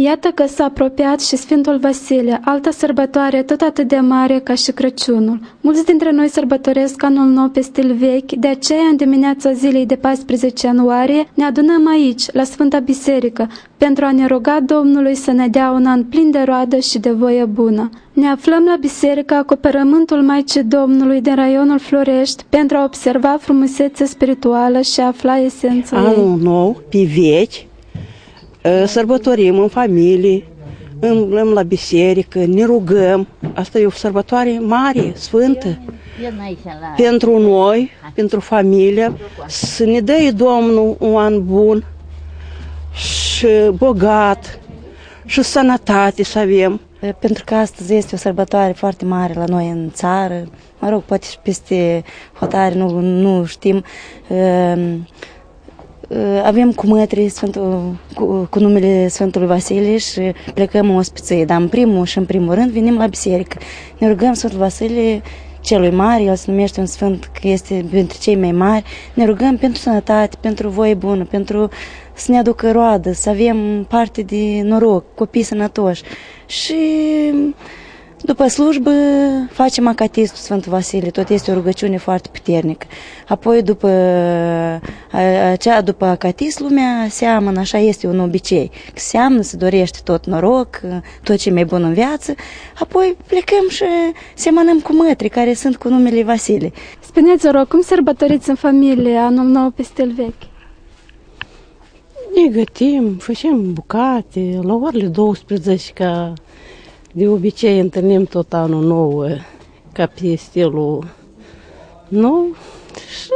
Iată că s-a apropiat și Sfântul Vasile, altă sărbătoare tot atât de mare ca și Crăciunul. Mulți dintre noi sărbătoresc anul nou pe stil vechi, de aceea în dimineața zilei de 14 ianuarie ne adunăm aici, la Sfânta Biserică, pentru a ne ruga Domnului să ne dea un an plin de roadă și de voie bună. Ne aflăm la Biserica Acoperământul Maicii Domnului din Raionul Florești pentru a observa frumusețea spirituală și a afla esența ei. Anul nou, pe vechi, sărbătorim în familie, îmblăm la biserică, ne rugăm. Asta e o sărbătoare mare, sfântă, pentru noi, pentru familie, să ne dea Domnul un an bun și bogat și sănătate să avem. Pentru că astăzi este o sărbătoare foarte mare la noi în țară, mă rog, poate și peste hotare, nu știm. Avem cu mătri cu numele Sfântului Vasile și plecăm în ospiție, dar în primul rând venim la biserică. Ne rugăm Sfântul Vasile celui mare, el se numește un sfânt că este dintre cei mai mari, ne rugăm pentru sănătate, pentru voie bună, pentru să ne aducă roadă, să avem parte de noroc, copii sănătoși. Și după slujbă facem acatistul Sfântul Vasile, tot este o rugăciune foarte puternică. Apoi după acatist lumea seamănă, așa este un obicei, seamănă, se dorește tot noroc, tot ce mai bun în viață, apoi plecăm și semănăm cu mătri care sunt cu numele Vasile. Spuneți-o rog, cum sărbătoriți în familie anul nou pe stil vechi? Ne gătim, facem bucate, la orele 12 ca... De obicei întâlnim tot anul nou, ca pe stilul nou și...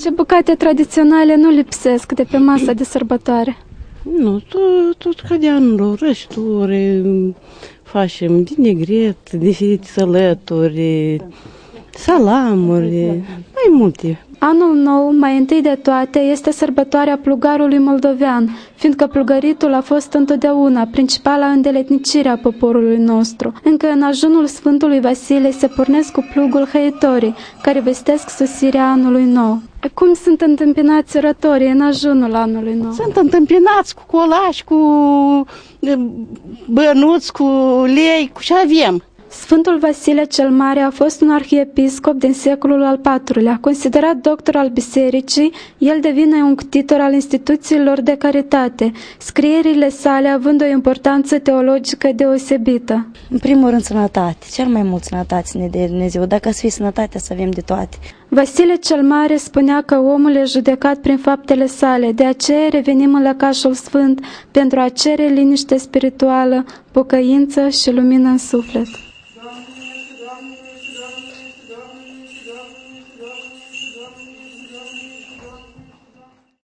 Ce bucate tradiționale nu lipsesc de pe masa de sărbătoare? Nu, tot ca de anul nou, rășturi, facem vinegret, diferite sălături, salamuri, mai multe. Anul nou, mai întâi de toate, este sărbătoarea plugarului moldovean, fiindcă plugaritul a fost întotdeauna principala îndeletnicire a poporului nostru. Încă în ajunul Sfântului Vasile se pornesc cu plugul Haitorii, care vestesc sosirea anului nou. Cum sunt întâmpinați rătorii în ajunul anului nou? Sunt întâmpinați cu colași, cu bănuți, cu lei, cu ce avem. Sfântul Vasile cel Mare a fost un arhiepiscop din secolul al IV-lea, considerat doctor al bisericii, el devine un ctitor al instituțiilor de caritate, scrierile sale având o importanță teologică deosebită. În primul rând sănătate, cel mai mult sănătate ne dea Dumnezeu, dacă să fie sănătatea să avem de toate. Vasile cel Mare spunea că omul e judecat prin faptele sale, de aceea revenim în lăcașul sfânt pentru a cere liniște spirituală, pocăință și lumină în suflet. Doamne, Doamne, Doamne, Doamne, Doamne, Doamne.